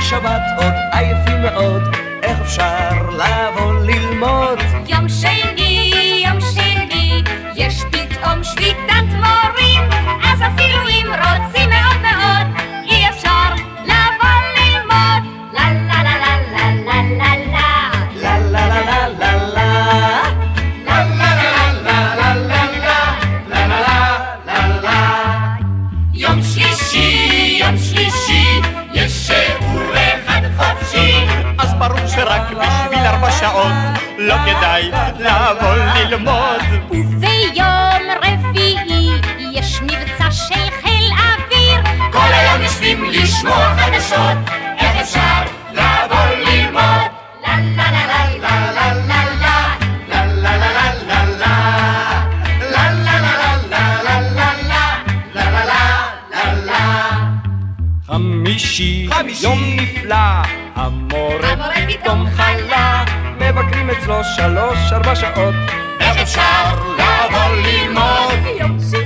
בשבת עוד עייפים מאוד, איך אפשר לבוא ללמוד? יום שני, יש פתאום שביתת מורים, אז אפילו אם רוצים מאוד מאוד, אי אפשר לבוא ללמוד. לה לה לה לה לה לה לה לה לה לה לה לה רק בשביל 4 שעות לא כדאי לבוא ללמוד. וביום רביעי יש מבצע של חיל אוויר, כל היום יושבים לשמוע חדשות, איך אפשר לבוא ללמוד? לה לה לה לה לה לה לה לה לה לה לה לה לה לה לה לה לה. חמישי, יום נפלא, המורה פתאום חלה, מבקרים אצלו 3-4 שעות, איך אפשר לבוא ללמוד?